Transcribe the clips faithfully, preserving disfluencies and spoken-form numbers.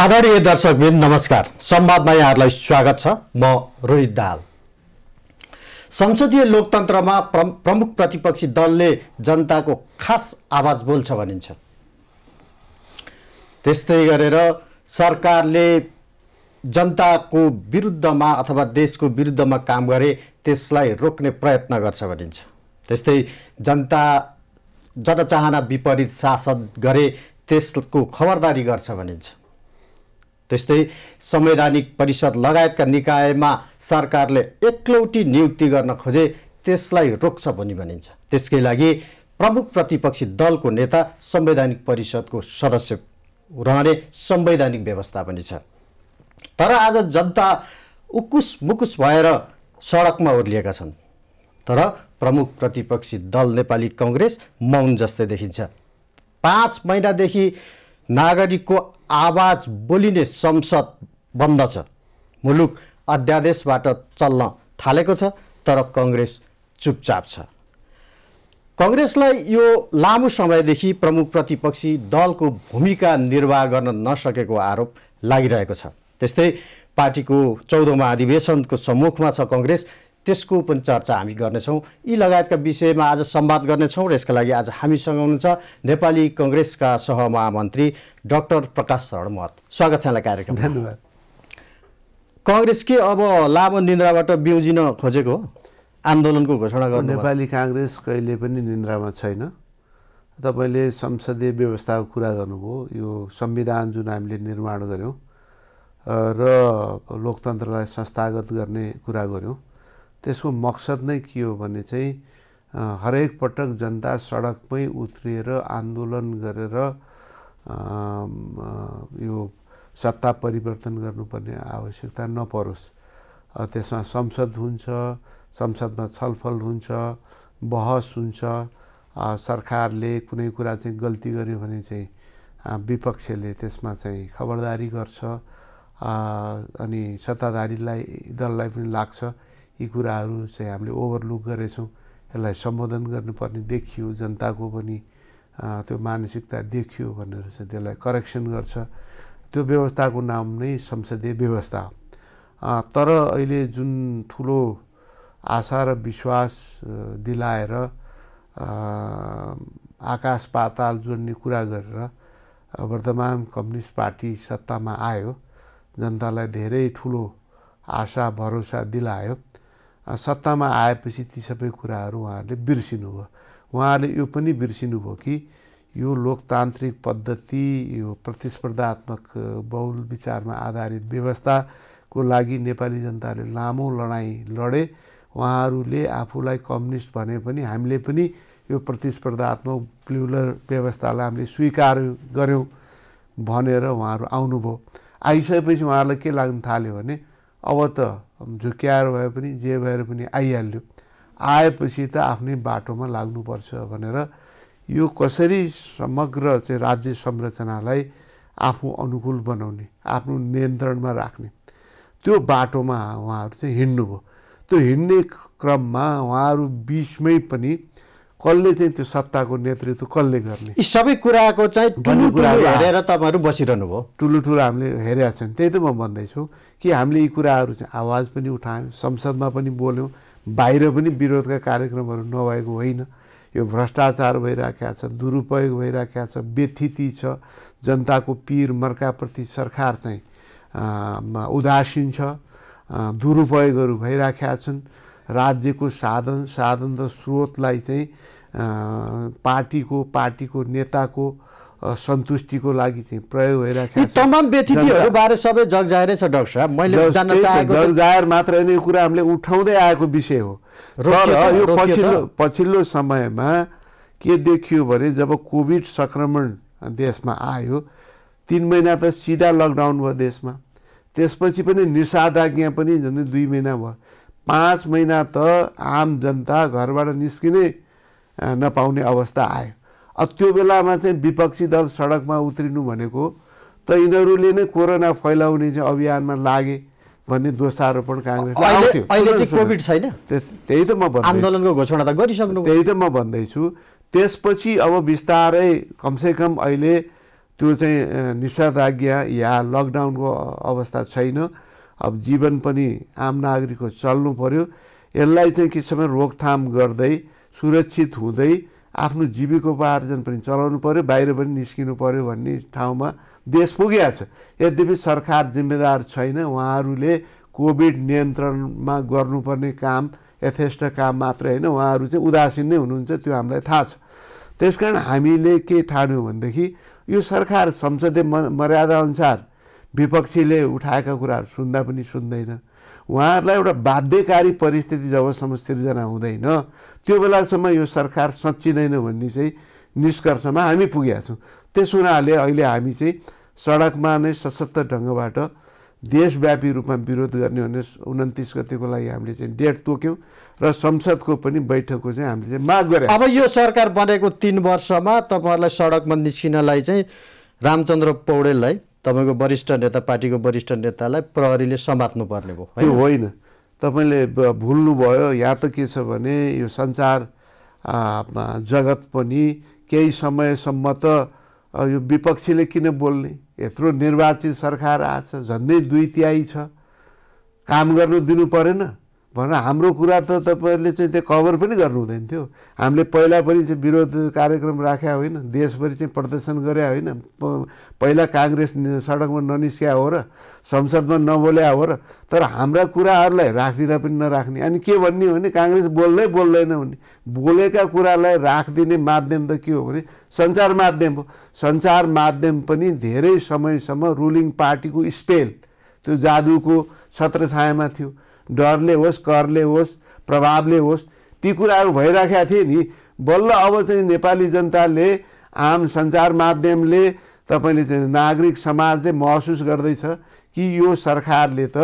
आदरणीय दर्शकवृन्द नमस्कार। संवादमा यहाँहरूलाई स्वागत छ। म रोहित दाहाल। संसदीय लोकतन्त्रमा प्रमुख प्रतिपक्षी दलले जनताको खास आवाज बोल्छ भनिन्छ। त्यस्तै गरेर सरकारले जनताको विरुद्धमा अथवा देशको विरुद्धमा काम गरे त्यसलाई रोक्ने प्रयत्न गर्छ भनिन्छ। त्यस्तै जनता जनचाहना विपरीत शासन गरे त्यसको खबरदारी गर्छ भनिन्छ। त्यस्तै संवैधानिक परिषद लगायतका निकायमा सरकारले एकलौटी नियुक्ति गर्न खोजे त्यसलाई रोक्छ भनी भनिन्छ। त्यसकै लागि प्रमुख प्रतिपक्षी दलको नेता संवैधानिक परिषदको सदस्य रहने संवैधानिक व्यवस्था पनि छ। तर आज जनता उकुस मुकुस भएर सडकमा ओर्लिएका छन्। तर प्रमुख प्रतिपक्षी दल नेपाली कांग्रेस मौन जस्तै देखिन्छ। पाँच महिनादेखि नागरिकको आवाज बोलिने संसद बन्द छ। मुलुक अध्यादेशबाट चल्न थालेको छ तर कांग्रेस चुपचाप छ। कांग्रेसलाई यो लामो समयदेखि प्रमुख प्रतिपक्षी दलको भूमिका निर्वाह गर्न नसकेको आरोप लागिरहेको छ। त्यस्तै पार्टीको चौधौँ अधिवेशनको सम्मुखमा छ कांग्रेस, त्यसको पनि चर्चा हामी गर्नेछौँ। यी लगायतका विषयमा आज संवाद गर्नेछौँ र यसका लागि आज हामीसँग हुनुहुन्छ नेपाली कांग्रेसका सहमहामन्त्री डाक्टर प्रकाश शरण महत। स्वागत छ यहाँलाई कार्यक्रम। धन्यवाद। कांग्रेस के अब लामो निन्द्राबाट बिउजिन खोजेको हो? आन्दोलनको घोषणा गर्नु? नेपाली कांग्रेस कहिले पनि निन्द्रामा छैन। तपाईँले संसदीय व्यवस्थाको कुरा गर्नुभयो। यो संविधान जुन हामीले निर्माण गऱ्यौँ र लोकतन्त्रलाई संस्थागत गर्ने कुरा गऱ्यौँ, त्यसको मकसद नै के हो भने चाहिँ हरेक पटक जनता सडकमै उत्रिएर आन्दोलन गरेर यो सत्ता परिवर्तन गर्नुपर्ने आवश्यकता नपरोस्। त्यसमा संसद हुन्छ, संसदमा छलफल हुन्छ, बहस हुन्छ। सरकारले कुनै कुरा चाहिँ गल्ती गर्यो भने चाहिँ विपक्षले त्यसमा चाहिँ खबरदारी गर्छ अनि सत्ताधारीलाई दललाई पनि लाग्छ। यी कुराहरू चाहिँ हामीले ओभरलुक गरेछौँ। यसलाई सम्बोधन गर्नुपर्ने देखियो, जनताको पनि त्यो मानसिकता देखियो भनेर चाहिँ त्यसलाई करेक्सन गर्छ। त्यो व्यवस्थाको नाम नै संसदीय व्यवस्था हो। तर अहिले जुन ठुलो आशा र विश्वास दिलाएर आकाश पाताल जोड्ने कुरा गरेर वर्तमान कम्युनिस्ट पार्टी सत्तामा आयो, जनतालाई धेरै ठुलो आशा भरोसा दिलायो। सत्तामा आएपछि ती सबै कुराहरू उहाँहरूले बिर्सिनुभयो। उहाँहरूले यो पनि बिर्सिनुभयो कि यो लोकतान्त्रिक पद्धति, यो प्रतिस्पर्धात्मक बहुल विचारमा आधारित व्यवस्थाको लागि नेपाली जनताले लामो लडाइँ लडे। उहाँहरूले आफूलाई कम्युनिस्ट भने पनि हामीले पनि यो प्रतिस्पर्धात्मक प्लुरल व्यवस्थालाई हामीले स्वीकार गऱ्यौँ भनेर उहाँहरू आउनुभयो। आइसकेपछि उहाँहरूलाई के लाग्न थाल्यो भने अब त झुक्क्याएर भए पनि जे भएर पनि आइहाल्यो, आएपछि त आफ्नै बाटोमा लाग्नुपर्छ भनेर यो कसरी समग्र चाहिँ राज्य संरचनालाई आफू अनुकूल बनाउने, आफ्नो नियन्त्रणमा राख्ने त्यो बाटोमा उहाँहरू चाहिँ हिँड्नुभयो। त्यो हिँड्ने क्रममा उहाँहरू बिचमै पनि कसले चाहिँ त्यो सत्ताको नेतृत्व कसले गर्ने, यी सबै कुराको चाहिँ ठुलो कुराहरू हेरेर तपाईँहरू बसिरहनु भयो। ठुलो ठुलो हामीले हेरेका छौँ। त्यही त म भन्दैछु कि हामीले यी कुराहरू चाहिँ आवाज पनि उठायौँ, संसदमा पनि बोल्यौँ, बाहिर पनि विरोधका कार्यक्रमहरू नभएको होइन। यो भ्रष्टाचार भइराखेको छ, दुरुपयोग भइराखेको छ, व्यथिति छ, जनताको पीर मर्काप्रति सरकार चाहिँ उदासीन छ, दुरुपयोगहरू भइराखेका छन्। राज्यको साधन साधन र स्रोतलाई चाहिँ पार्टीको पार्टीको नेताको सन्तुष्टिको लागि चाहिँ प्रयोग भइरहेको छ। तमाम व्यतिथिहरू बारे सबै जगजाहेरै छ डाक्टर साहब। मैले जान्न चाहेको जगजाहेर मात्र होइन, यो कुरा हामीले उठाउँदै आएको विषय हो। तर यो पछिल्लो पछिल्लो समयमा के देखियो भने जब कोभिड संक्रमण देशमा आयो, तिन महिना त सिधा लकडाउन भयो देशमा। त्यसपछि पनि निषेधाज्ञा पनि झन् दुई महिना भयो। पाँच महिना त आम जनता घरबाट निस्किनै नपाउने अवस्था आयो। अब त्यो बेलामा चाहिँ विपक्षी दल सडकमा उत्रिनु भनेको त यिनीहरूले नै कोरोना फैलाउने चाहिँ अभियानमा लागे भन्ने दोषारोपण काङ्ग्रेस आउँथ्यो। अहिले चाहिँ कोभिड छैन। त्यही त म भन्दै आन्दोलनको घोषणा त गरिसक्नु। त्यही त म भन्दैछु। त्यसपछि अब बिस्तारै कमसेकम अहिले त्यो चाहिँ निषेधाज्ञा या लकडाउन को अवस्था छैन। अब जीवन पनि आम नागरिकको चल्नु पर्यो। यसलाई चाहिँ किसिमले रोकथाम गर्दै सुरक्षित हुँदै आफ्नो जीविकोपार्जन पनि चलाउनु पर्यो, बाहिर पनि निस्किनु पर्यो भन्ने ठाउँमा देश पुगेको छ। यद्यपि सरकार जिम्मेदार छैन, उहाँहरूले कोभिड नियन्त्रणमा गर्नुपर्ने काम यथेष्ट काम मात्रै हैन, उहाँहरू चाहिँ उदासीन नै हुनुहुन्छ, त्यो हामीलाई थाहा छ। त्यसकारण हामीले के ठान्यौं भनेदेखि यो सरकार संसदीय मर्यादा अनुसार विपक्षीले उठाएका कुराहरू सुन्दा पनि सुन्दैन। उहाँहरूलाई एउटा बाध्यकारी परिस्थिति जबसम्म सिर्जना हुँदैन त्यो बेलासम्म यो सरकार सच्चिँदैन भन्ने चाहिँ निष्कर्षमा हामी पुगेका छौँ। त्यस हुनाले अहिले हामी चाहिँ सडकमा नै सशक्त ढङ्गबाट देशव्यापी रूपमा विरोध गर्ने भने उन्तिस गतिको लागि हामीले चाहिँ डेट तोक्यौँ र संसदको पनि बैठकको चाहिँ हामीले चाहिँ माग गरे। अब यो सरकार बनेको तीन वर्षमा तपाईहरुलाई सडकमा निस्किनलाई चाहिँ रामचन्द्र पौडेललाई तपाईको वरिष्ठ नेता पार्टीको वरिष्ठ नेतालाई प्रहरीले समात्नु पर्ने हो, त्यो होइन। तपाईले भुल्नु भयो या त के छ भने यो संचार जगत पनि केही समयसम्म त यो विपक्षीले किन बोल्ने, यत्रो निर्वाचित सरकार आछ, झन्डै दुई तिहाई छ, काम गर्नु दिनु परेन भनेर हाम्रो कुरा त तपाईहरुले चाहिँ त्यो कभर पनि गर्नु हुँदैन थियो। हामीले पहिला पनि चाहिँ विरोध कार्यक्रम राख्या होइन, देशभरि चाहिँ प्रदर्शन गरे होइन, पहिला कांग्रेस सडकमा ननिस्क्या हो र संसदमा नबोल्या हो र, तर हाम्रा कुराहरुलाई राख्दिन पनि नराख्ने। अनि के भन्ने हो भने कांग्रेस बोल्दै बोल्दैन भने बोलेका कुरालाई राख्दिने माध्यम त के हो भने सञ्चार माध्यम हो। सञ्चार माध्यम पनि धेरै समयसम्म रुलिङ पार्टीको स्पेल त्यो जादुको छत्रछायामा थियो। डरले होस्, करले होस्, प्रभावले होस्, ती कुराहरू भइराखेका थिए नि। बल्ल अब चाहिँ नेपाली जनताले आम सञ्चार माध्यमले तपाईले चाहिँ नागरिक समाजले महसुस गर्दैछ कि यो सरकारले त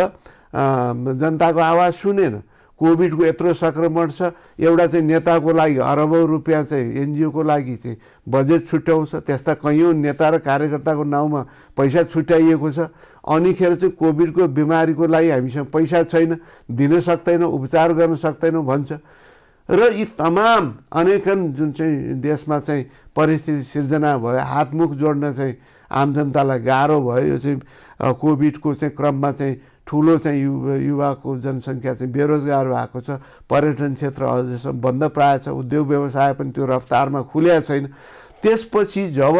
जनताको आवाज सुनेन। कोभिडको यत्रो संक्रमण छ, एउटा चाहिँ नेताको लागि अरबौं रुपियाँ चाहिँ एनजिओको लागि चाहिँ बजेट छुट्याउँछ, त्यस्ता कैयौं नेता र कार्यकर्ताको नाउँमा पैसा छुट्याइएको छ। अनिखेर चाहिँ कोभिडको बिमारीको लागि हामीसँग पैसा छैन, दिन सक्दैनौँ, उपचार गर्न सक्दैनौँ भन्छ र यी तमाम अनेकन जुन चाहिँ देशमा चाहिँ परिस्थिति सिर्जना भयो, हातमुख जोड्न चाहिँ आम जनतालाई गाह्रो भयो। यो चाहिँ कोभिडको चाहिँ क्रममा चाहिँ ठूलो चाहिँ युवा युवाको जनसङ्ख्या चाहिँ बेरोजगार भएको छ, पर्यटन क्षेत्र अझसम्म बन्द प्राय छ, उद्योग व्यवसाय पनि त्यो रफ्तारमा खुलेको छैन। त्यसपछि जब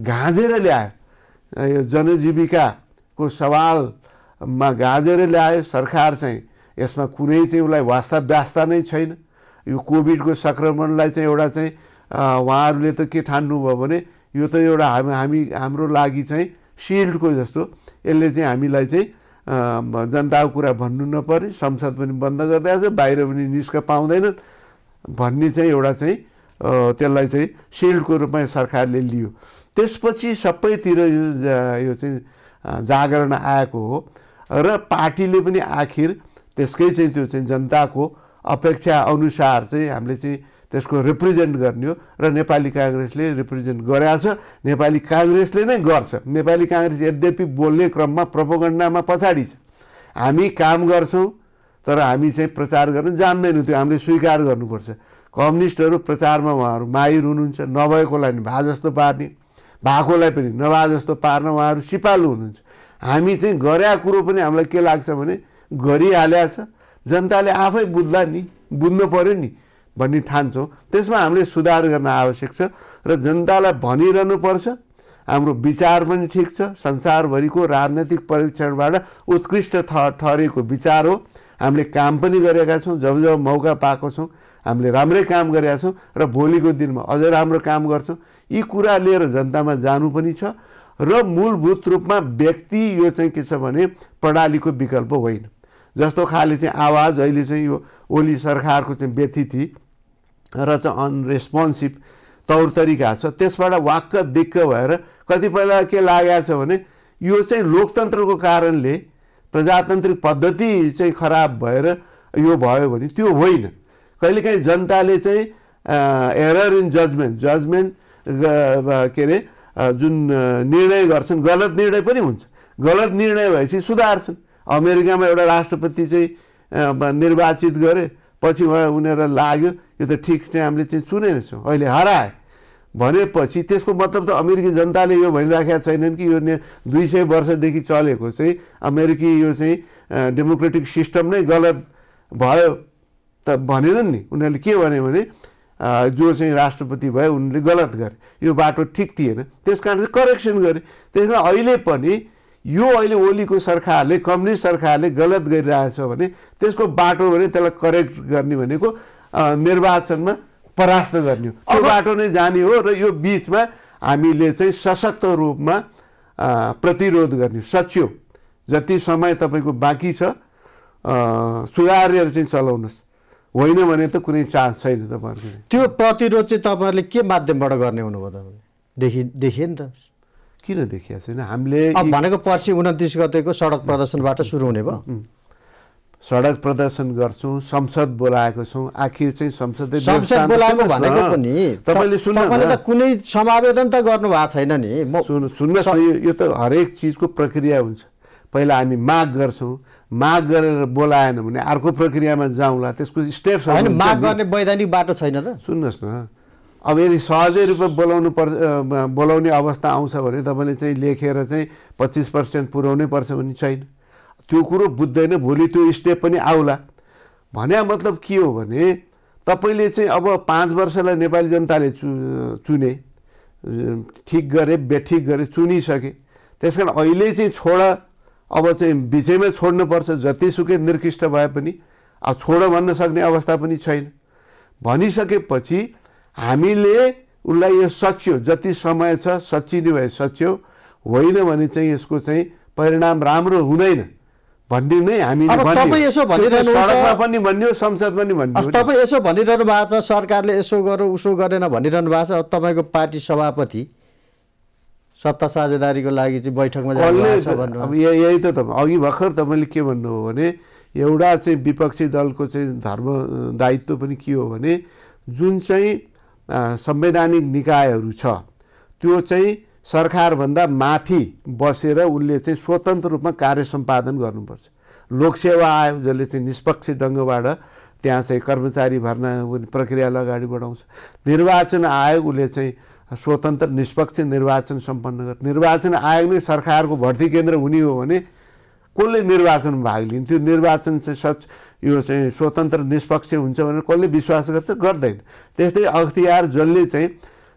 गाँजेर ल्यायो यो जनजीविकाको सवालमा गाँजेर ल्यायो सरकार चाहिँ, यसमा कुनै चाहिँ उसलाई वास्ता व्यस्ता नै छैन। यो कोभिडको सङ्क्रमणलाई चाहिँ एउटा चाहिँ उहाँहरूले त के ठान्नुभयो भने यो त एउटा हामी हामी हाम्रो लागि चाहिँ सिल्डको जस्तो, यसले चाहिँ हामीलाई चाहिँ जनताको कुरा भन्नु नपरे, संसद पनि बन्द गरिदिएछ, बाहिर पनि निस्क पाउँदैनन् भन्ने चाहिँ एउटा चाहिँ त्यसलाई चाहिँ सिल्डको रूपमा सरकारले लियो। त्यसपछि सबैतिर यो यो चाहिँ जागरण आएको हो र पार्टीले पनि आखिर त्यसकै चाहिँ त्यो चाहिँ जनताको अपेक्षा अनुसार चाहिँ हामीले चाहिँ त्यसको रिप्रेजेन्ट गर्ने हो र नेपाली कांग्रेसले रिप्रेजेन्ट गरेको छ। नेपाली कांग्रेसले नै गर्छ। नेपाली कांग्रेस यद्यपि बोल्ने क्रममा प्रोपोगन्डामा पछाडी छ। हामी काम गर्छौं तर हामी चाहिँ प्रचार गर्न जान्दैनौँ, त्यो हामीले स्वीकार गर्नुपर्छ। कम्युनिस्टहरू प्रचारमा उहाँहरू माहिर हुनुहुन्छ, नभएकोलाई नि भा जस्तो पार्ने, भाकोलाई पनि नभा जस्तो पार्न उहाँहरू सिपालु हुनुहुन्छ। हामी चाहिँ गरेका कुरो पनि हामीलाई के लाग्छ भने गरिहालेको छ, जनताले आफै बुझ्ला नि, बुझ्नु पर्यो नि भन्ने ठान्छौँ। त्यसमा हामीले सुधार गर्न आवश्यक छ र जनतालाई भनिरहनुपर्छ हाम्रो विचार पनि ठिक छ, संसारभरिको राजनीतिक परीक्षणबाट उत्कृष्ट ठहरेको विचार हो, हामीले काम पनि गरेका छौँ, जब जब मौका पाएको छौँ हामीले राम्रै काम गरेका छौँ र भोलिको दिनमा अझै राम्रो काम गर्छौँ। यी कुरा लिएर जनतामा जानु पनि छ र मूलभूत रूपमा व्यक्ति यो चाहिँ के छ भने प्रणालीको विकल्प होइन। जस्तो खाले चाहिँ आवाज अहिले चाहिँ यो ओली सरकारको चाहिँ व्यथिति र चाहिँ अनरेस्पोन्सिभ तौर तरिका छ, त्यसबाट वाक्क दिक्क भएर कतिपयलाई के लागेको छ भने यो चाहिँ लोकतन्त्रको कारणले प्रजातान्त्रिक पद्धति चाहिँ खराब भएर यो भयो भने त्यो होइन। कहिलेकाहीँ जनताले चाहिँ एरर इन जजमेन्ट जजमेन्ट के अरे जुन निर्णय गर्छन् गलत निर्णय पनि हुन्छ, गलत निर्णय भएपछि सुधार्छन्। अमेरिकामा एउटा राष्ट्रपति चाहिँ निर्वाचित गरे, पछि उनीहरूलाई लाग्यो यो त ठिक चाहिँ हामीले चाहिँ चुनेनछौँ, अहिले हराए, भनेपछि त्यसको मतलब त अमेरिकी जनताले यो भनिराखेका छैनन् कि यो दुई सय वर्षदेखि चलेको चाहिँ अमेरिकी यो चाहिँ डेमोक्रेटिक सिस्टम नै गलत भयो त भनेनन् नि। उनीहरूले के भन्यो भने जो चाहिँ राष्ट्रपति भयो उनले गलत गरे, यो बाटो ठिक थिएन, त्यस कारण चाहिँ करेक्सन गरे। त्यसमा अहिले पनि यो अहिले ओलीको सरकारले कम्युनिस्ट सरकारले गलत गरिरहेछ भने त्यसको बाटो भने त्यसलाई करेक्ट गर्ने भनेको निर्वाचनमा परास्त गर्ने हो, त्यो बाटो नै जाने हो। र यो बीचमा हामीले चाहिँ सशक्त रूपमा प्रतिरोध गर्ने, सच्यो जति समय तपाईँको बाँकी छ सुधारेर चाहिँ चलाउनुहोस्, होइन भने त कुनै चान्स छैन तपाईँहरूले। त्यो प्रतिरोध चाहिँ तपाईँहरूले के माध्यमबाट गर्ने हुनुभयो? देखि देखिए नि त, किन देखिया छैन? हामीले भनेको पर्सि उन्तिस गतेको सडक प्रदर्शनबाट सुरु हुने भयो। सडक प्रदर्शन गर्छौं, संसद बोलाएको छौं, आखिर चाहिँ संसदले संसद बोलाएको भनेको पनि तपाईले सुन्नु भने त कुनै समावेदन त गर्नु भएको छैन नि। सुन्नु सुन्नुस्, यो त हरेक चीजको प्रक्रिया हुन्छ। पहिला हामी माग गर्छौं, माग गरेर बोलाएन भने अर्को प्रक्रियामा जाउँला, त्यसको स्टेप्स हैन। माग गर्ने वैधानिक बाटो छैन त। सुन्नुस् न, अब यदि सहजै रूपमा बोलाउनु पर् बोलाउने अवस्था आउँछ भने तपाईले चाहिँ लेखेर चाहिँ पच्चीस पर्सेंट पुर्याउनै पर्छ भने छैन, त्यो कुरो बुझ्दैन। भोलि त्यो स्टेप पनि आउला भन्या मतलब के हो भने तपाईले चाहिँ अब पाँच वर्षलाई नेपाली जनताले चु चुने, ठिक गरे बेठिक गरे चुनिसके, त्यसकारण अहिले चाहिँ छोड, अब चाहिँ बिचैमा छोड्नुपर्छ। जतिसुकै निर्कृष्ट भए पनि अब छोड भन्न सक्ने अवस्था पनि छैन। भनिसकेपछि हामीले उनलाई यो सच्यो, जति समय छ सच्चिने भए सच्यो, होइन भने चाहिँ यसको चाहिँ परिणाम राम्रो हुँदैन भन्ने नै हामीले भन्यो। अब तपाईं यसो भनिरहनु हुन्छ, सडकमा पनि भन्यो, संसदमा पनि भन्यो। तपाईं यसो भनिरहनु भएको छ, सरकारले यसो गर्यो उसो गरेन भनिरहनु भएको छ। अब तपाईँको पार्टी सभापति सत्ता साझेदारीको लागि चाहिँ बैठकमा जानुभएको छ भन्नु। अब यही त तपाईँ अघि भर्खर तपाईँले के भन्नुभयो भने एउटा चाहिँ विपक्षी दलको चाहिँ धर्म दायित्व पनि के हो भने जुन चाहिँ संवैधानिक निकायहरू छ त्यो चाहिँ सरकारभन्दा माथि बसेर उसले चाहिँ स्वतन्त्र रूपमा कार्य सम्पादन गर्नुपर्छ। लोकसेवा आयोग जसले चाहिँ निष्पक्ष ढङ्गबाट त्यहाँ चाहिँ कर्मचारी भर्ना प्रक्रियालाई अगाडि बढाउँछ, निर्वाचन आयोग उसले चाहिँ स्वतन्त्र निष्पक्ष निर्वाचन सम्पन्न गर्छ। निर्वाचन आयोग नै सरकारको भर्ती केन्द्र हुने हो भने कसले निर्वाचनमा भाग लिन्छ? त्यो निर्वाचन चाहिँ सच यो चाहिँ स्वतन्त्र निष्पक्ष हुन्छ भनेर कसले विश्वास गर्छ? गर्दैन। त्यस्तै अख्तियार जसले चाहिँ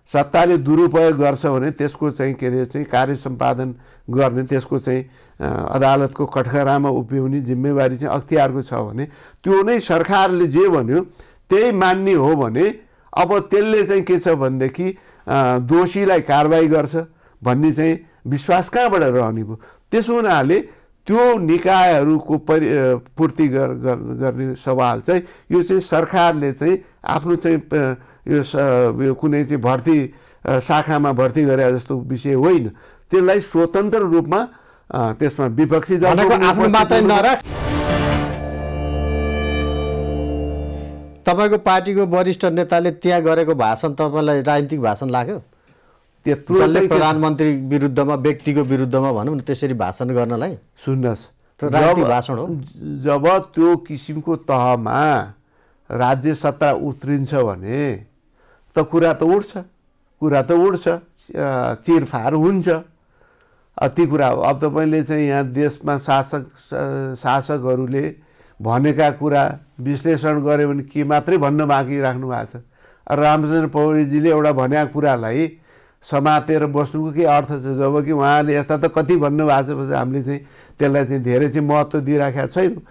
सत्ताले दुरुपयोग गर्छ भने त्यसको चाहिँ के अरे चाहिँ कार्य सम्पादन गर्ने, त्यसको चाहिँ अदालतको कठघरामा उभ्याउने जिम्मेवारी चाहिँ अख्तियारको छ भने त्यो नै सरकारले जे भन्यो त्यही मान्ने हो भने अब त्यसले चाहिँ के छ भनेदेखि दोषीलाई कारवाही गर्छ भन्ने चाहिँ विश्वास कहाँबाट रहने भयो? त्यसो हुनाले त्यो निकायहरूको परि पूर्ति गर्ने सवाल चाहिँ यो चाहिँ सरकारले चाहिँ आफ्नो चाहिँ यो कुनै चाहिँ भर्ती शाखामा भर्ती गरे जस्तो विषय होइन, त्यसलाई स्वतन्त्र रूपमा त्यसमा विपक्षी दलको आफ्नो मात्रै नराख। तपाईको पार्टीको वरिष्ठ नेताले त्यहाँ गरेको भाषण तपाईलाई राजनीतिक भाषण लाग्यो? त्यत्रो चाहिँ प्रधानमन्त्री विरुद्धमा व्यक्तिको विरुद्धमा भनौँ न त्यसरी भाषण गर्नलाई? सुन्नुहोस्, राजनीतिक भाषण हो। जब त्यो किसिमको तहमा राज्य सत्ता उत्रिन्छ भने त कुरा त उड्छ, कुरा त उड्छ, चिरफार हुन्छ। ती कुरा हो। अब तपाईँले चाहिँ यहाँ देशमा शासक शासकहरूले भनेका कुरा विश्लेषण गऱ्यो भने के मात्रै भन्न बाँकी राख्नु भएको छ? रामचन्द्र पौडेलजीले एउटा भनेका कुरालाई समातेर बस्नुको के अर्थ छ? जबकि उहाँले यस्ता त कति भन्नुभएको छ, हामीले चाहिँ त्यसलाई चाहिँ धेरै चाहिँ महत्त्व दिइराखेका छैनौँ।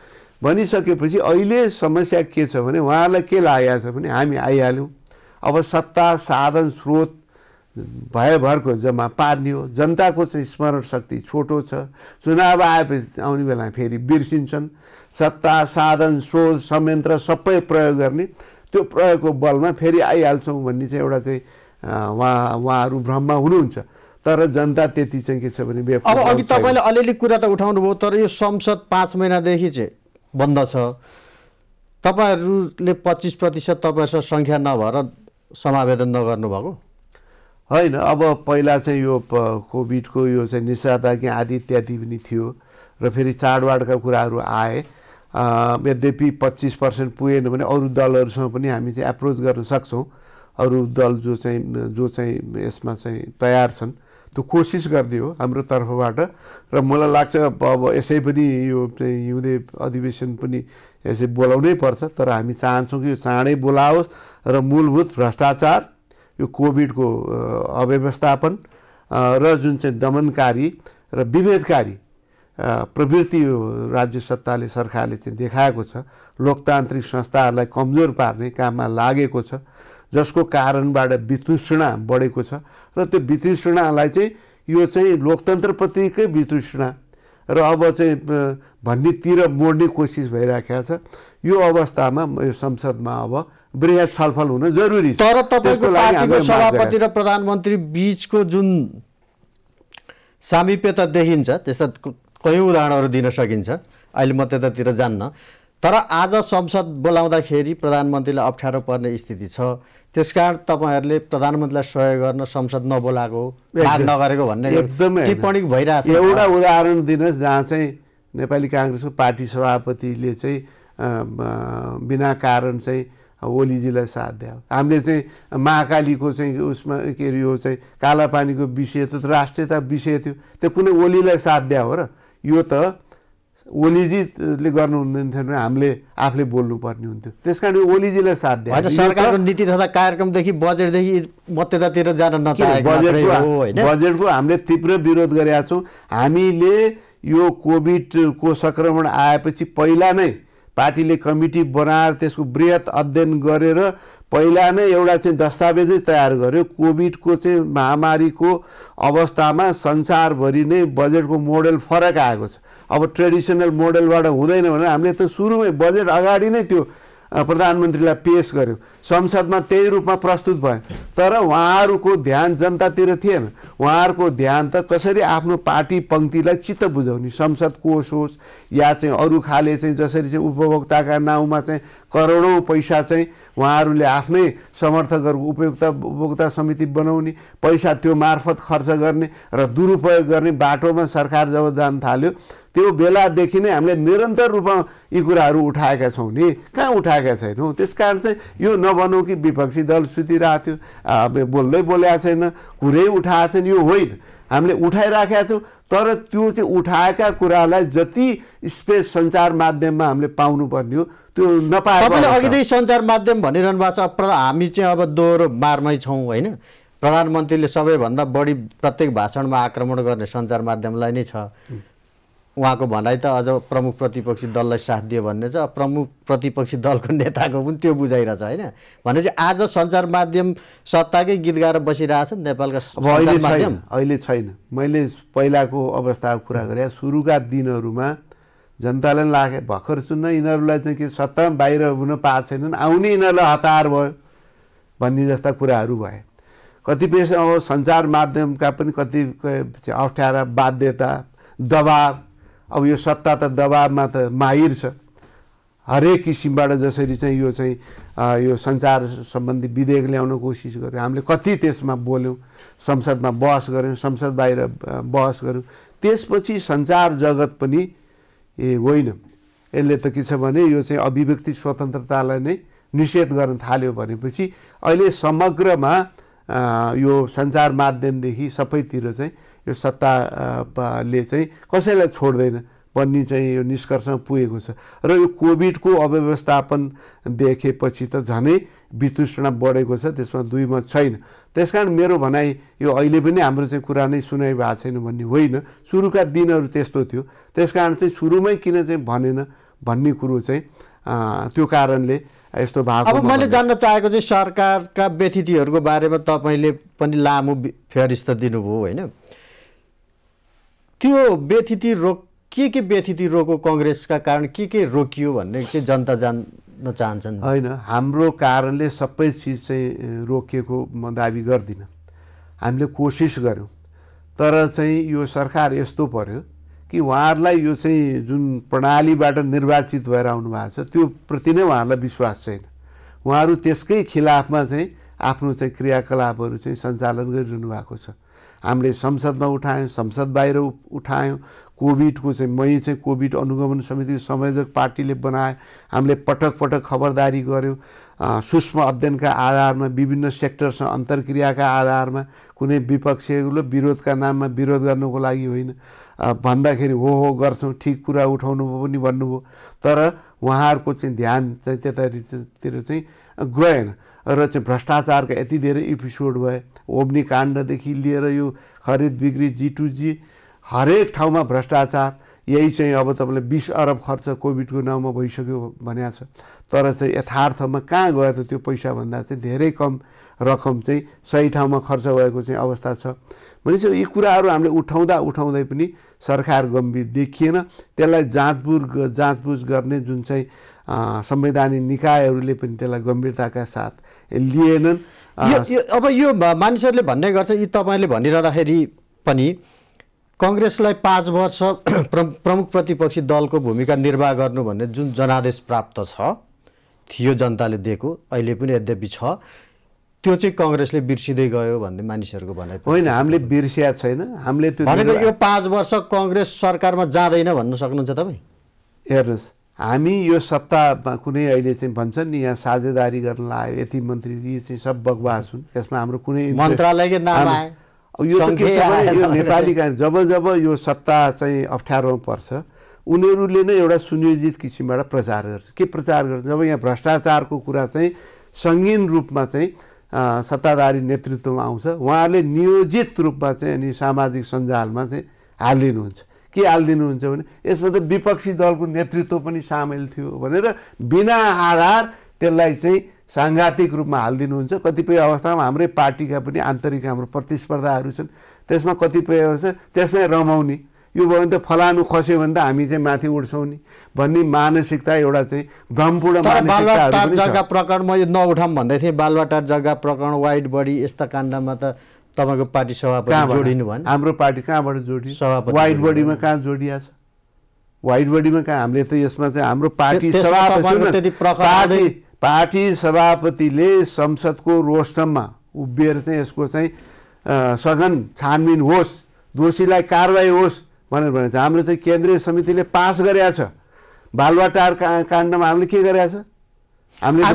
भनिसकेपछि अहिले समस्या के छ भने उहाँलाई के लागेको छ भने हामी आइहाल्यौँ, अब सत्ता साधन स्रोत भयभरको जम्मा पार्ने हो। जनताको चाहिँ स्मरण शक्ति छोटो छ, चुनाव आएपछि आउने बेला फेरि बिर्सिन्छन्। सत्ता साधन स्रोत संयन्त्र सबै प्रयोग गर्ने, त्यो प्रयोगको बलमा फेरि आइहाल्छौँ भन्ने चाहिँ एउटा चाहिँ उहाँ उहाँहरू भ्रममा हुनुहुन्छ। तर जनता त्यति चाहिँ के छ भने बेफ। अब अघि तपाईँले अलिअलि कुरा त उठाउनुभयो, तर यो संसद पाँच महिनादेखि चाहिँ बन्द छ। तपाईँहरूले पच्चिस प्रतिशत तपाईँहरूसँग सङ्ख्या नभएर समावेदन नगर्नुभएको होइन? अब पहिला चाहिँ यो कोभिडको यो चाहिँ निषेधाज्ञा आदि इत्यादि पनि थियो र फेरि चाडबाडका कुराहरू आए। यद्यपि पच्चिस पर्सेन्ट पुगेन भने अरू दलहरूसँग पनि हामी चाहिँ एप्रोच गर्न सक्छौँ अरु दल जो चाहिँ जो चाहिँ यसमा चाहिँ तयार छन् त्यो कोसिस गर्ने हो हाम्रो तर्फबाट। र मलाई लाग्छ अब यसै पनि यो हिउँदे अधिवेशन पनि यसै बोलाउनै पर्छ, तर हामी चाहन्छौँ कि यो चाँडै बोलाओस् र मूलभूत भ्रष्टाचार, यो कोभिडको अव्यवस्थापन र जुन चाहिँ दमनकारी र विभेदकारी प्रवृत्ति यो राज्य सत्ताले सरकारले चाहिँ देखाएको छ, लोकतान्त्रिक संस्थाहरूलाई कमजोर पार्ने काममा लागेको छ, जसको कारणबाट वितृष्णा बढेको छ र त्यो वितृष्णालाई चाहिँ यो चाहिँ लोकतन्त्रप्रतिकै वितृष्णा र अब चाहिँ भन्नेतिर मोड्ने कोसिस भइराखेको छ। यो अवस्थामा यो संसदमा अब बृहत छलफल हुन जरुरी छ। तर तपाईको पार्टीको सभापति र प्रधानमन्त्री बीचको जुन सामिप्यता देखिन्छ त्यस्ता कयौं उदाहरणहरू दिन सकिन्छ, अहिले म त्यतातिर जान्न। तर आज संसद बोलाउँदाखेरि प्रधानमन्त्रीलाई अप्ठ्यारो पर्ने स्थिति छ, त्यसकारण तपाईहरुले प्रधानमन्त्रीलाई सहयोग गर्न संसद नबोलाको भाग नगरेको भन्ने टिप्पणी भइरहेछ। एउटा उदाहरण दिनुस् जहाँ चाहिँ नेपाली कांग्रेसको पार्टी सभापतिले चाहिँ बिना कारण चाहिँ ओलीजीलाई साथ दियो। हामीले चाहिँ महाकालीको चाहिँ उसमा के अरे यो चाहिँ कालापानीको विषय त राष्ट्रियता विषय थियो, त्यो कुनै ओलीलाई साथ दियो हो र? यो त ओलीजीले गर्नु हुँदैन थियो, हामीले आफूले बोल्नुपर्ने हुन्थ्यो, त्यसकारण ओलीजीलाई साथ दिए होइन। सरकारको नीति तथा कार्यक्रमदेखि बजेटदेखि म त्यतातिर जान नचाहेको होइन। बजेटको हामीले तीव्र विरोध गरेका छौँ। हामीले यो कोभिडको संक्रमण आएपछि पहिला नै पार्टीले कमिटी बनाएर त्यसको बृहत अध्ययन गरेर पहिला नै एउटा चाहिँ दस्तावेजै तयार गर्यो। कोभिडको चाहिँ महामारीको अवस्थामा संसारभरि नै बजेटको मोडल फरक आएको छ, अब ट्रेडिसनल मोडलबाट हुँदैन भनेर हामीले त सुरुमै बजेट अगाडि नै त्यो प्रधानमन्त्रीलाई पेश गर्यो। संसदमा त्यही रूपमा प्रस्तुत भयो, तर उहाँहरूको ध्यान जनतातिर थिएन। उहाँहरूको ध्यान त कसरी आफ्नो पार्टी पङ्क्तिलाई चित्त बुझाउने, संसद कोष होस् या चाहिँ अरू खाले चाहिँ जसरी चाहिँ उपभोक्ताका नाउँमा चाहिँ करोडौँ पैसा चाहिँ उहाँहरूले आफ्नै समर्थकहरूको उपभोक्ता उपभोक्ता समिति बनाउने, पैसा त्यो मार्फत खर्च गर्ने र दुरुपयोग गर्ने बाटोमा सरकार जब जान थाल्यो त्यो बेलादेखि नै हामीले निरन्तर रूपमा यी कुराहरू उठाएका छौँ नि, कहाँ उठाएका छैनौँ। त्यसकारण चाहिँ यो नभनौँ कि विपक्षी दल सुतिरहेको थियो, बोल्दै बोलेको छैन, कुरै उठाएको छैन, यो होइन। हामीले उठाइराखेका थियौँ, तर त्यो चाहिँ उठाएका कुरालाई जति स्पेस सञ्चार माध्यममा हामीले पाउनुपर्ने हो त्यो नपाएको। तपाईँले अघिदेखि सञ्चार माध्यम भनिरहनु भएको छ, हामी चाहिँ अब दोहोरो मारमै छौँ होइन। प्रधानमन्त्रीले सबैभन्दा बढी प्रत्येक भाषणमा आक्रमण गर्ने सञ्चार माध्यमलाई नै छ। उहाँको भनाइ त अझ प्रमुख प्रतिपक्षी दललाई साथ दियो भन्ने छ, प्रमुख प्रतिपक्षी दलको नेताको पनि त्यो बुझाइरहेछ होइन। भनेपछि आज सञ्चार माध्यम सत्ताकै गीत गाएर बसिरहेछ नेपालका सञ्चार माध्यम। अहिले छैन, मैले पहिलाको अवस्थाको कुरा गरेँ। सुरुका दिनहरूमा जनताले लागे भर्खर सुन्न यिनीहरूलाई चाहिँ के सत्ता बाहिर हुन पाएको छैनन्, आउने यिनीहरूलाई हतार भयो भन्ने जस्ता कुराहरू भए। कतिपय अब सञ्चार माध्यमका पनि कतिपय अप्ठ्यारा, बाध्यता, दबाब। अब यो सत्ता त दबाबमा त माहिर छ, हरेक किसिमबाट जसरी चाहिँ यो चाहिँ यो सञ्चार सम्बन्धी विधेयक ल्याउन कोसिस गर्यो। हामीले कति त्यसमा बोल्यौँ, संसदमा बहस गऱ्यौँ, संसद बाहिर बहस गऱ्यौँ। त्यसपछि सञ्चार जगत पनि ए होइन, यसले त के छ भने यो चाहिँ अभिव्यक्ति स्वतन्त्रतालाई नै निषेध गर्न थाल्यो। भनेपछि अहिले समग्रमा यो सञ्चार माध्यमदेखि सबैतिर चाहिँ यो सत्ताले चाहिँ कसैलाई छोड्दैन भन्ने चाहिँ यो निष्कर्षमा पुगेको छ। र यो कोभिडको अव्यवस्थापन देखेपछि त झनै वितृष्णा बढेको छ, त्यसमा दुईमा छैन। त्यसकारण मेरो भनाइ यो अहिले पनि हाम्रो चाहिँ कुरा नै सुनाइ भएको छैन भन्ने होइन, सुरुका दिनहरू त्यस्तो थियो। त्यसकारण चाहिँ सुरुमै किन चाहिँ भनेन भन्ने कुरो चाहिँ त्यो कारणले यस्तो भएको। अब मैले जान्न चाहेको चाहिँ सरकारका व्यतिथिहरूको बारेमा तपाईँले पनि लामो फेहरिस्त दिनुभयो होइन। त्यो व्यतिथि रोक के के व्यतिथि रोको कङ्ग्रेसका कारण के के रोकियो भन्ने चाहिँ जनता जान्न चाहन्छन् होइन। हाम्रो कारणले सबै चिज चाहिँ रोकिएको म दाबी गर्दिनँ, हामीले कोसिस गऱ्यौँ। तर चाहिँ यो सरकार यस्तो पर्यो कि उहाँहरूलाई यो चाहिँ जुन प्रणालीबाट निर्वाचित भएर आउनुभएको छ त्योप्रति नै उहाँहरूलाई विश्वास छैन। उहाँहरू त्यसकै खिलाफमा चाहिँ आफ्नो चाहिँ क्रियाकलापहरू चाहिँ सञ्चालन गरिरहनु भएको छ। हामीले संसदमा उठायौँ, संसद बाहिर उठायौँ, कोविड को मई चाहिँ कोविड अनुगमन समिति संयोजक पार्टीले बनाए, हामीले पटक पटक खबरदारी गर्यौं। सूक्ष्म अध्ययनका आधारमा विभिन्न सेक्टरसँग अन्तर्क्रियाका आधारमा कुनै विपक्षीहरुले विरोधका नाममा विरोध गर्नको लागि होइन भन्दाखेरि हो हो गर्छौं, ठीक कुरा उठाउनु पनि भन्नुभयो, तर उहाँहरुको चाहिँ ध्यान चाहिँ त्यतातिर चाहिँ गएन र चाहिँ भ्रष्टाचारका यति धेरै एपिसोड भए, ओम्नी काण्डदेखि लिएर यो खरिद बिक्री जी टू जी हरेक ठाउँमा भ्रष्टाचार। यही चाहिँ अब तपाईँले बीस अरब खर्च कोभिडको नाउँमा भइसक्यो भन्या छ, तर चाहिँ यथार्थमा कहाँ गयो त त्यो पैसा भन्दा चाहिँ धेरै कम रकम चाहिँ सही ठाउँमा खर्च भएको चाहिँ अवस्था छ। भनेपछि यी कुराहरू हामीले उठाउँदा उठाउँदै पनि सरकार गम्भीर देखिएन। त्यसलाई जाँचबुझ जाँचबुझ गर्ने जुन चाहिँ संवैधानिक निकायहरूले पनि त्यसलाई गम्भीरताका साथ लिएनन्। अब यो मानिसहरूले भन्ने गर्छ, यी तपाईँले भनिरहँदाखेरि पनि कांग्रेसलाई पांच वर्ष प्रमुख प्रतिपक्षी दल को भूमिका निर्वाह गर्नु भन्ने जुन जनादेश प्राप्त छ थियो, जनताले दिएको, अहिले पनि यद्यपि छ, त्यो चाहिँ कांग्रेसले बिर्सिदै गयो भन्ने मानिसहरुको भनाइ होइन। हामीले बिर्सिया छैन, हामीले त्यो भनेको यो पाँच वर्ष कांग्रेस सरकारमा जादैन भन्न सक्नुहुन्छ तपाई? हेर्नुस्, हामी यो सत्तामा कुनै अहिले चाहिँ भन्छन् नि यहाँ साझेदारी गर्न लाग्यो, यति मन्त्री यी चाहिँ सब बकवास हुन्, यसमा हाम्रो कुनै मन्त्रालयको नाम आए। अब यो त के छ, यो नेपाली कांग्रेस जब जब यो सत्ता चाहिँ अप्ठ्यारोमा पर्छ उनीहरूले नै एउटा सुनियोजित किसिमबाट प्रचार गर्छ। के प्रचार गर्छ? जब यहाँ भ्रष्टाचारको कुरा चाहिँ सङ्गीन रूपमा चाहिँ सत्ताधारी नेतृत्वमा आउँछ उहाँहरूले नियोजित रूपमा चाहिँ अनि सामाजिक सञ्जालमा चाहिँ हालिदिनुहुन्छ। के हालिदिनुहुन्छ भने यसमा त विपक्षी दलको नेतृत्व पनि सामेल थियो भनेर बिना आधार त्यसलाई चाहिँ सांघातिक रूपमा हालिदिनुहुन्छ। कतिपय अवस्थामा हाम्रै पार्टीका पनि आन्तरिक हाम्रो प्रतिस्पर्धाहरू छन्, त्यसमा कतिपय अवस्था त्यसमै रमाउने, यो भयो भने त फलानु खस्यो भने त हामी चाहिँ माथि उड्छौँ नि भन्ने मानसिकता एउटा चाहिँ भ्रमपूर्ण मानसिकताहरु। जग्गा प्रकरण म यो नउठाउँ भन्दै थिएँ, बालुवाटार जग्गा प्रकरण, वाइड बडी यस्ता काण्डमा त तपाईँको पार्टी सभापति जोडिनु भएन। हाम्रो पार्टी कहाँबाट जोडियो सभापति? वाइड बडीमा कहाँ जोडिया छ? वाइड बडीमा कहाँ? हामीले त यसमा चाहिँ हाम्रो पार्टी सभापति पार्टी सभापतिले संसदको रोस्टममा उभिएर चाहिँ यसको चाहिँ सघन छानबिन होस्, दोषीलाई कारवाही होस् भनेर भनेको छ। हाम्रो चाहिँ केन्द्रीय समितिले पास गरेका छ। बालुवाटार काण्डमा हामीले के गरेका छ? हामीले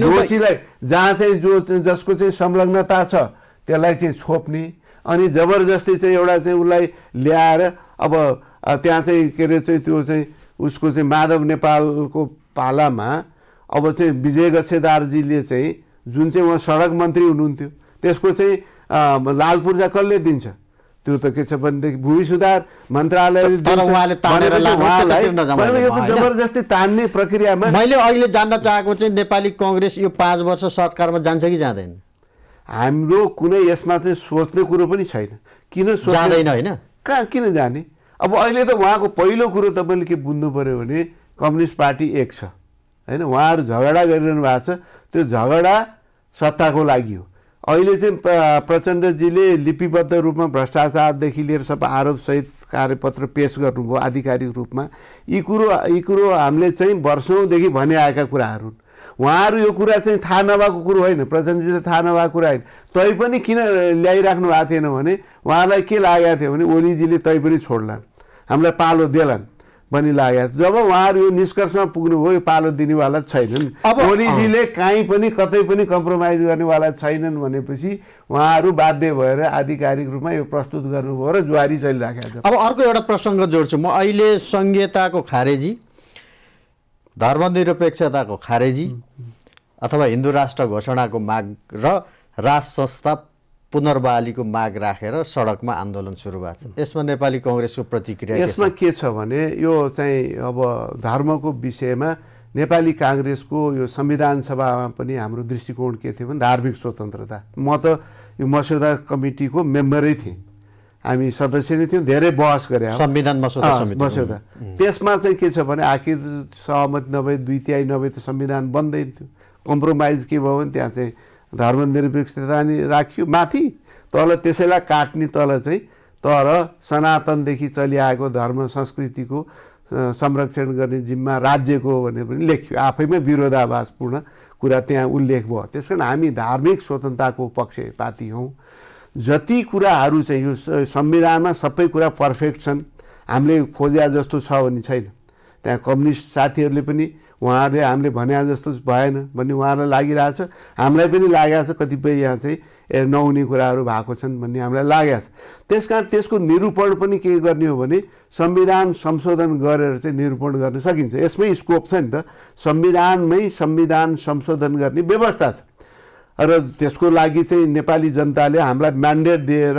दोषीलाई जहाँ चाहिँ जो जसको चाहिँ संलग्नता छ त्यसलाई चाहिँ छोप्ने, अनि जबरजस्ती चाहिँ एउटा चाहिँ उसलाई ल्याएर अब त्यहाँ चाहिँ के अरे चाहिँ त्यो चाहिँ उसको चाहिँ माधव नेपालको पालामा अब चाहिँ विजय गछेदारजीले चाहिँ जुन चाहिँ उहाँ सडक मन्त्री हुनुहुन्थ्यो त्यसको चाहिँ लाल पूर्जा कसले दिन्छ? त्यो त के छ भनेदेखि भूमि सुधार मन्त्रालयले जबरजस्ती तान्ने प्रक्रियामा। मैले अहिले जान्न चाहेको चाहिँ नेपाली कांग्रेस यो पाँच वर्ष सरकारमा जान्छ कि जाँदैन? हाम्रो कुनै यसमा चाहिँ सोच्ने कुरो पनि छैन। किन जाँदैन होइन, कहाँ किन जाने? अब अहिले त उहाँको पहिलो कुरो तपाईँले के बुझ्नु पर्यो भने कम्युनिस्ट पार्टी एक छ हैन, उहाँहरु झगडा गरिरहनु भएको छ, त्यो झगडा सत्ताको लागि हो। अहिले चाहिँ प्रचण्डजीले लिपिबद्ध रूपमा भ्रष्टाचारदेखि लिएर सब आरोपसहित कार्यपत्र पेश गर्नुभयो आधिकारिक रूपमा। यी कुरो यी कुरो हामीले चाहिँ वर्षौँदेखि भने आएका कुराहरू हुन्। उहाँहरू यो कुरा चाहिँ थाहा नभएको कुरो होइन, प्रचण्डजीले थाहा नभएको कुरा होइन। तै पनि किन ल्याइराख्नु भएको थिएन भने उहाँलाई के लागेको थियो भने ओलीजीले तै पनि छोड्लान्, हामीलाई पालो देलान् बनी लाग्यो। जब उहाँहरू यो निष्कर्षमा पुग्नुभयो यो पालो दिनेवाला छैनन्, ओलीजीले काहीँ पनि कतै पनि कम्प्रोमाइज गर्नेवाला छैनन् भनेपछि उहाँहरू बाध्य भएर आधिकारिक रूपमा यो प्रस्तुत गर्नुभयो र जुहारी चलिराखेको छ। अब अर्को एउटा प्रसङ्ग जोड्छु म अहिले, संघीयताको खारेजी, धर्मनिरपेक्षताको खारेजी अथवा हिन्दू राष्ट्र घोषणाको माग र राज संस्था पुनर्बहालीको माग राखेर सडकमा आन्दोलन सुरु भएको छ, यसमा नेपाली कांग्रेसको प्रतिक्रिया यसमा के छ भने यो चाहिँ अब धर्मको विषयमा नेपाली कांग्रेसको यो संविधान सभामा पनि हाम्रो दृष्टिकोण के थियो भने धार्मिक स्वतन्त्रता। म त यो मस्यौदा कमिटीको मेम्बरै थिएँ, हामी सदस्य नै थियौँ, धेरै बहस गरे संविधान मस्यौदा। त्यसमा चाहिँ के छ भने आखिर सहमति नभए दुई तिहाई नभए त संविधान बन्दैन थियो। कम्प्रोमाइज के भयो भने त्यहाँ चाहिँ धर्मनिरपेक्षता नि राखियो, माथि तल त्यसैलाई काट्ने तल चाहिँ, तर सनातनदेखि चलिआएको धर्म संस्कृतिको संरक्षण गर्ने जिम्मा राज्यको भनेर पनि लेख्यो। आफैमा विरोधाभासपूर्ण कुरा त्यहाँ उल्लेख भयो। त्यसकारण हामी धार्मिक स्वतन्त्रताको पक्षपाती हौँ। जति कुराहरू चाहिँ यो संविधानमा सबै कुरा पर्फेक्ट छन्, हामीले खोजे जस्तो छ भन्ने छैन। त्यहाँ कम्युनिस्ट साथीहरूले पनि उहाँहरूले हामीले भने जस्तो भएन भन्ने उहाँहरूलाई लागिरहेछ, हामीलाई पनि लागेको छ। कतिपय यहाँ चाहिँ नहुने कुराहरू भएको छन् भन्ने हामीलाई लागेको छ। त्यसकारण त्यसको निरूपण पनि के गर्ने हो भने संविधान संशोधन गरेर चाहिँ निरूपण गर्न सकिन्छ। यसमै स्कोप छ नि त। संविधानमै संविधान संशोधन गर्ने व्यवस्था छ र त्यसको लागि चाहिँ नेपाली जनताले हामीलाई म्यान्डेट दिएर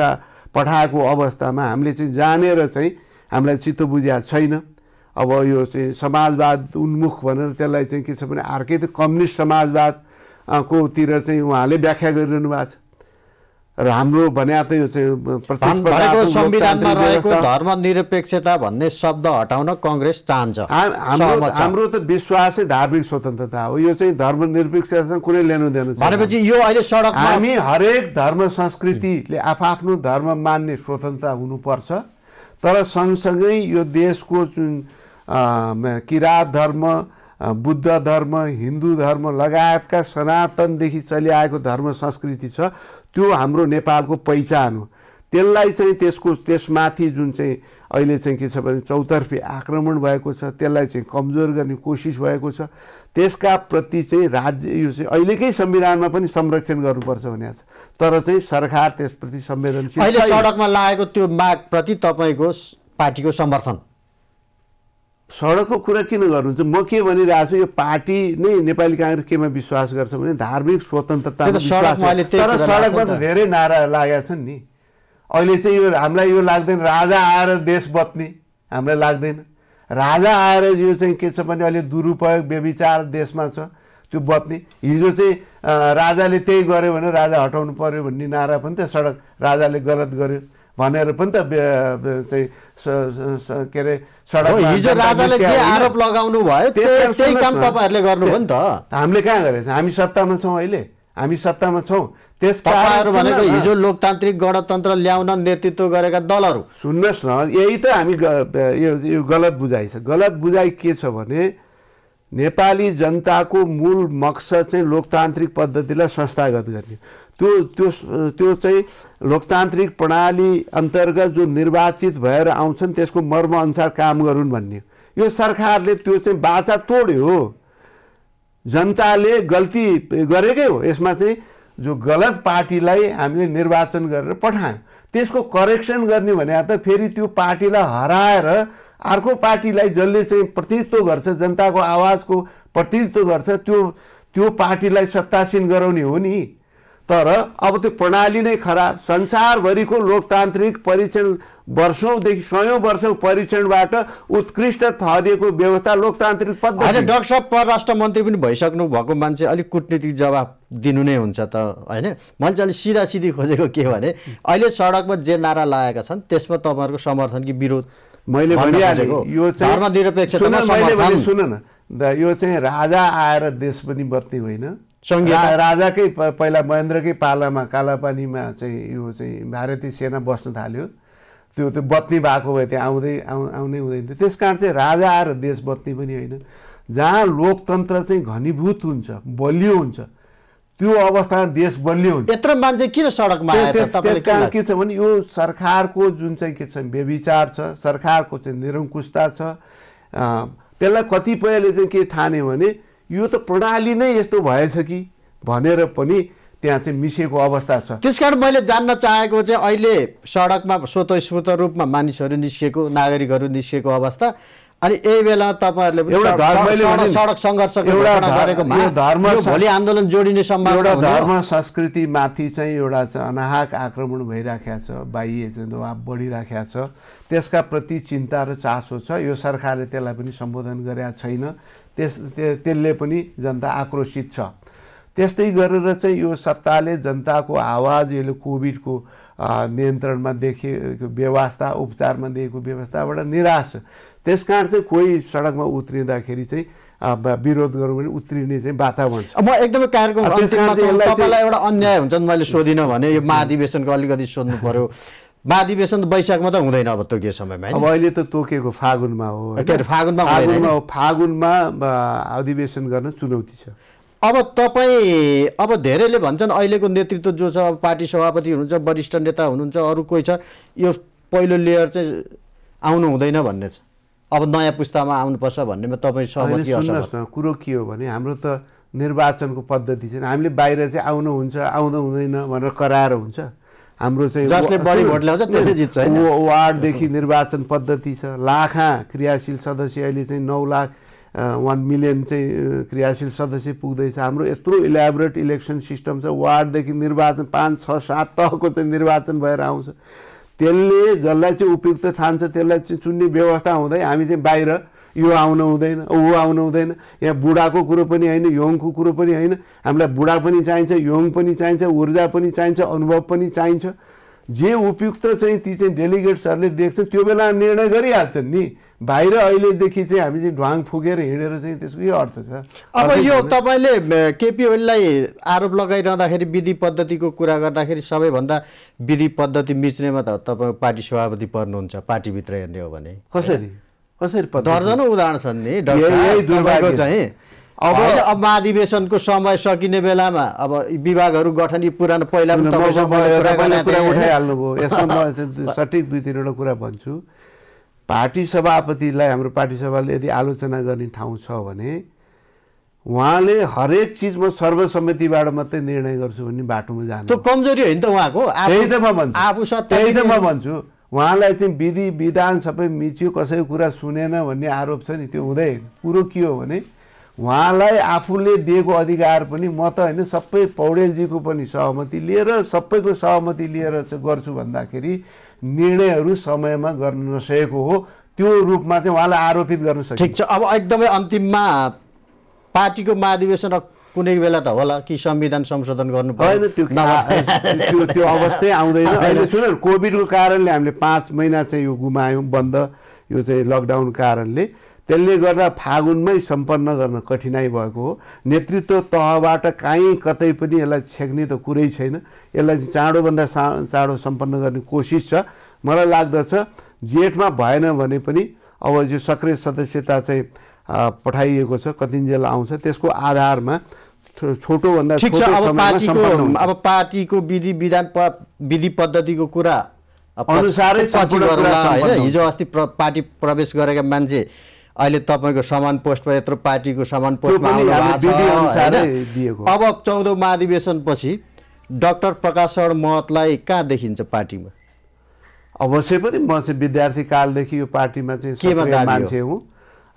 पठाएको अवस्थामा हामीले चाहिँ जानेर चाहिँ हामीलाई चित्त बुझेको छैन। अब यो चाहिँ समाजवाद उन्मुख भनेर त्यसलाई चाहिँ के छ भने अर्कै त कम्युनिस्ट समाजवादकोतिर चाहिँ उहाँले व्याख्या गरिरहनु भएको छ र हाम्रो भन्या त यो चाहिँ प्रतिस्पर्धाको संविधानमा रहेको धर्मनिरपेक्षता भन्ने शब्द हटाउन कांग्रेस चाहन्छ। हाम्रो हाम्रो त विश्वासै धार्मिक स्वतन्त्रता हो। यो चाहिँ धर्मनिरपेक्षतासँग कुनै लेनदेन छैन। भनेपछि यो अहिले सडकमा हामी हरेक धर्म संस्कृतिले आफआफ्नो धर्म मान्ने स्वतन्त्रता हुनुपर्छ, तर सँगसँगै यो देशको जुन किराँत धर्म, बुद्ध धर्म, हिन्दू धर्म लगायतका सनातनदेखि चलिआएको धर्म संस्कृति छ, त्यो हाम्रो नेपालको पहिचान हो। त्यसलाई चाहिँ त्यसको त्यसमाथि जुन चाहिँ अहिले चाहिँ के छ भने चौतर्फी आक्रमण भएको छ, त्यसलाई चाहिँ कमजोर गर्ने कोसिस भएको छ। त्यसका प्रति चाहिँ राज्य यो चाहिँ अहिलेकै संविधानमा पनि संरक्षण गर्नुपर्छ भनेको छ, तर चाहिँ सरकार त्यसप्रति संवेदनशील। अहिले सडकमा लागेको त्यो मागप्रति तपाईँको पार्टीको समर्थन? सडकको कुरा किन गर्नुहुन्छ? म के भनिरहेको छु, यो पार्टी नै नेपाली कांग्रेस केमा विश्वास गर्छ भने धार्मिक स्वतन्त्रता विश्वास। तर सडकमा धेरै नारा लागेका छन् नि। अहिले चाहिँ यो हामीलाई यो लाग्दैन राजा आएर देश बत्ने, हामीलाई लाग्दैन राजा आएर यो चाहिँ के छ भने अहिले दुरुपयोग व्यभिचार देशमा छ त्यो बत्ने। हिजो चाहिँ राजाले त्यही गर्यो भने राजा हटाउनु पर्यो भन्ने नारा पनि त सडक राजाले गलत गर्यो भनेर पनि त चाहिँ के अरे सडक हिजो राजाले जे आरोप लगाउनु भयो त्यही काम तपाईँहरूले गर्नुभयो नि त। हामीले कहाँ गरेछ? हामी सत्तामा छौँ, अहिले हामी सत्तामा छौँ। त्यसकारण भनेको हिजो लोकतान्त्रिक गणतन्त्र ल्याउन नेतृत्व गरेका दलहरू सुन्नुहोस् न, यही त हामी यो गलत बुझाइ छ। गलत बुझाइ के छ भने नेपाली जनताको मूल मकसद चाहिँ लोकतान्त्रिक पद्धतिलाई संस्थागत गर्ने, त्यो त्यो त्यो चाहिँ लोकतान्त्रिक प्रणाली अन्तर्गत जो निर्वाचित भएर आउँछन् त्यसको मर्मअनुसार काम गरून् भन्ने। यो सरकारले त्यो चाहिँ बाचा तोड्यो, जनताले गल्ती गरेकै हो। यसमा चाहिँ जो गलत पार्टीलाई हामीले निर्वाचन गरेर पठायौँ, त्यसको करेक्सन गर्ने भने त फेरि त्यो पार्टीलाई हराएर अर्को पार्टीलाई जसले चाहिँ प्रतिनिधित्व गर्छ, जनताको आवाजको प्रतिनिधित्व गर्छ, त्यो त्यो पार्टीलाई सत्तासीन गराउने हो नि। तर अब त्यो प्रणाली नै खराब। संसारभरिको लोकतान्त्रिक परीक्षण वर्षौँदेखि सयौँ वर्ष परीक्षणबाट उत्कृष्ट ठहरिएको व्यवस्था लोकतान्त्रिक पद्धति। होइन डाक्टर साहब, परराष्ट्र मन्त्री पनि भइसक्नु भएको मान्छे अलिक कूटनीतिक जवाब दिनु नै हुन्छ त होइन? मैले चाहिँ अलिक सिधा सिधी खोजेको के भने अहिले सडकमा जे नारा लगाएका छन् त्यसमा तपाईँहरूको समर्थन कि विरोध? मैले भनिहालेको यो धर्मनिरपेक्षतामा समर्थन। सुन न, यो चाहिँ राजा आएर देश पनि बत्ने होइन। राजाकै पहिला महेन्द्रकै पालामा कालापानीमा चाहिँ यो चाहिँ भारतीय सेना बस्न थाल्यो, त्यो त्यो बत्ती भएको भए त्यहाँ आउँदै आउ आउनै हुँदैन थियो। त्यस कारण चाहिँ राजा आएर देश बत्ती पनि होइन। जहाँ लोकतन्त्र चाहिँ घनीभूत हुन्छ, बलियो हुन्छ, त्यो अवस्थामा देश बलियो हुन्छ। यत्रो मान्छे किन सडकमा आए? त्यस कारण के छ भने यो सरकारको जुन चाहिँ के छ व्यभिचार छ, सरकारको चाहिँ निरङ्कुशता छ, त्यसलाई कतिपयले चाहिँ के ठान्यो भने यो त प्रणाली नै यस्तो भएछ कि भनेर पनि त्यहाँ चाहिँ मिसिएको अवस्था छ। त्यसकारण मैले जान्न चाहेको चाहिँ अहिले सडकमा स्वतस्फूर्त रूपमा मानिसहरू निस्केको, नागरिकहरू निस्केको अवस्था, अनि यही बेला तपाईँहरूले एउटा सडक सङ्घर्ष भोलि आन्दोलन जोडिने सम्भावना, एउटा धर्म संस्कृतिमाथि चाहिँ एउटा अनाहक आक्रमण भइराखेको छ, बाह्य चाहिँ दबाब बढिराखेको छ, त्यसका प्रति चिन्ता र चासो छ। यो सरकारले त्यसलाई पनि सम्बोधन गरेका छैन, त्यस त्यसले पनि जनता आक्रोशित छ। त्यस्तै गरेर चाहिँ यो सत्ताले जनताको आवाज यसले कोभिडको नियन्त्रणमा देखेको व्यवस्था, उपचारमा दिएको व्यवस्थाबाट निराश। त्यस कारण चाहिँ कोही सडकमा उत्रिँदाखेरि चाहिँ विरोध गरौँ भने उत्रिने चाहिँ वातावरण छ। म एकदमै कार्यक्रम तपाईँलाई एउटा अन्याय हुन्छ मैले सोधिनँ भने, यो महाधिवेशनको अलिकति सोध्नु पर्यो। महाधिवेशन वैशाखमा त हुँदैन अब तोकियो समयमा, अब अहिले त तोकिएको फागुनमा हो। फागुनमा फागुनमा फागुनमा अधिवेशन गर्न चुनौती छ। अब तपाईँ अब धेरैले भन्छन् अहिलेको नेतृत्व जो छ, पार्टी सभापति हुनुहुन्छ, वरिष्ठ नेता हुनुहुन्छ, अरू कोही छ, यो पहिलो लेयर चाहिँ आउनु हुँदैन भन्ने छ। अब नयाँ पुस्तामा आउनुपर्छ भन्नेमा तपाईँ सहमति हुनुहुन्छ? कुरो के हो भने हाम्रो त निर्वाचनको पद्धति छैन, हामीले बाहिर चाहिँ आउनु हुन्छ आउँदो हुँदैन भनेर कराएर हुन्छ। हाम्रो चाहिँ जसले बढी भोट ल्याउँछ त्यसले जित्छ हैन। वार्डदेखि निर्वाचन पद्धति छ, लाखा क्रियाशील सदस्य अहिले चाहिँ नौ लाख वन मिलियन चाहिँ क्रियाशील सदस्य पुग्दैछ। हाम्रो यत्रो इलेबोरेट इलेक्सन सिस्टम छ, वार्डदेखि निर्वाचन पाँच छ सात तहको चाहिँ निर्वाचन भएर आउँछ। त्यसले जसलाई चाहिँ उपयुक्त ठान्छ त्यसलाई चाहिँ चुन्ने व्यवस्था हुँदै हामी चाहिँ बाहिर यो आउनु हुँदैन ऊ आउनु हुँदैन। यहाँ बुढाको कुरो पनि होइन, यङको कुरो पनि होइन, हामीलाई बुढा पनि चाहिन्छ, यङ पनि चाहिन्छ, ऊर्जा पनि चाहिन्छ, अनुभव पनि चाहिन्छ। जे उपयुक्त चाहिँ ती चाहिँ डेलिगेट्सहरूले देख्छन् त्यो बेला निर्णय गरिहाल्छन् नि। बाहिर अहिलेदेखि चाहिँ हामी चाहिँ ढ्वाङ फुकेर हिँडेर चाहिँ त्यसको यो अर्थ छ। अब यो तपाईँले केपी ओलीलाई आरोप लगाइरहँदाखेरि विधि पद्धतिको कुरा गर्दाखेरि सबैभन्दा विधि पद्धति मिच्नेमा त तपाईँ पार्टी सभापति पर्नुहुन्छ, पार्टीभित्र हेर्ने हो भने। कसरी कसरी दर्जनौं उदाहरण छन् नि दुर्भाग्य चाहिँ। अब अब महाधिवेशनको समय सकिने बेलामा अब विभागहरू गठन यी पुरानो पहिला पनि तपाईले कुरा उठाइहाल्नुभयो। यसमा म सठिक दुई तीनवटा कुरा भन्छु। पार्टी सभापतिलाई हाम्रो पार्टी सभाले यदि आलोचना गर्ने ठाउँ छ भने उहाँले हरेक चीज म सर्वसम्मतिबाट मात्रै निर्णय गर्छु भन्ने बाटोमा जानु त्यो कमजोरी होइन त उहाँको। त्यही त म भन्छु आफू सत्य त्यही त म भन्छु उहाँलाई चाहिँ विधि विधान सबै मिच्यो, कसैको कुरा सुनेन भन्ने आरोप छ नि, त्यो हुँदैन। कुरो के हो भने उहाँलाई आफूले दिएको अधिकार पनि म त होइन सबै पौडेलजीको पनि सहमति लिएर सबैको सहमति लिएर चाहिँ गर्छु भन्दाखेरि निर्णयहरू समयमा गर्न नसकेको हो, त्यो रूपमा चाहिँ उहाँलाई आरोपित गर्न सकिन्छ। ठिक छ, अब एकदमै अन्तिममा पार्टीको महाधिवेशन कुनै बेला त होला कि संविधान संशोधन गर्नु पर्दैन त्यो त्यो त्यो अवस्थै आउँदैन अहिले। सुन कोभिडको कारणले हामीले पाँच महिना चाहिँ यो गुमायौँ बन्द, यो चाहिँ लकडाउन कारणले, त्यसले गर्दा फागुनमै सम्पन्न गर्न कठिनाई भएको हो। नेतृत्व तहबाट काहीँ कतै पनि यसलाई छेक्ने त कुरै छैन, यसलाई चाहिँ चाँडोभन्दा चाँडो सम्पन्न गर्ने कोसिस छ। मलाई लाग्दछ जेठमा भएन भने पनि अब यो सक्रिय सदस्यता चाहिँ पठाइएको छ कतिन्जेल आउँछ त्यसको आधारमा छोटोभन्दा छोटो समयमा। अब पार्टीको विधि विधान विधि पद्धतिको कुरा अनुसारै हिजो अस्ति पार्टी प्रवेश गरेका मान्छे अहिले तपाईँको समान पोस्टमा यत्रो पार्टीको समान पोस्टमा आउनुभएको। अब चौधौँ महाधिवेशनपछि डाक्टर प्रकाश शरण महतलाई कहाँ देखिन्छ पार्टीमा? अवश्य पनि म चाहिँ विद्यार्थी कालदेखि यो पार्टीमा चाहिँ सक्रिय मान्छे हुँ।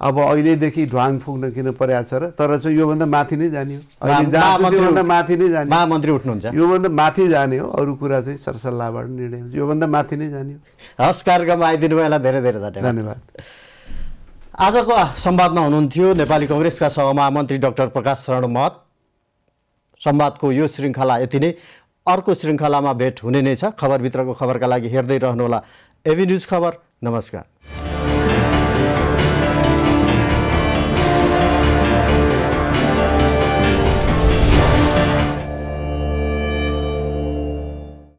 अब अहिलेदेखि ढ्वाङ फुक्न किन परेको छ र? तर चाहिँ योभन्दा माथि नै जाने हो, योभन्दा माथि नै जाने, महामन्त्री उठ्नुहुन्छ, योभन्दा माथि जाने हो। अरू कुरा चाहिँ सरसल्लाहबाट निर्णय हुन्छ, योभन्दा माथि नै जाने हो। हस्, कार्यक्रममा आइदिनु भयो, धेरै धेरै धन्यवाद। धन्यवाद। आजको संवादमा हुनुहुन्थ्यो नेपाली कांग्रेसका सहमहामन्त्री डाक्टर प्रकाश शरण महत। संवादको यो श्रृङ्खला यति नै, अर्को श्रृङ्खलामा भेट हुने नै छ। खबरभित्रको खबरका लागि हेर्दै रहनुहोला एभिन्युज खबर। नमस्कार।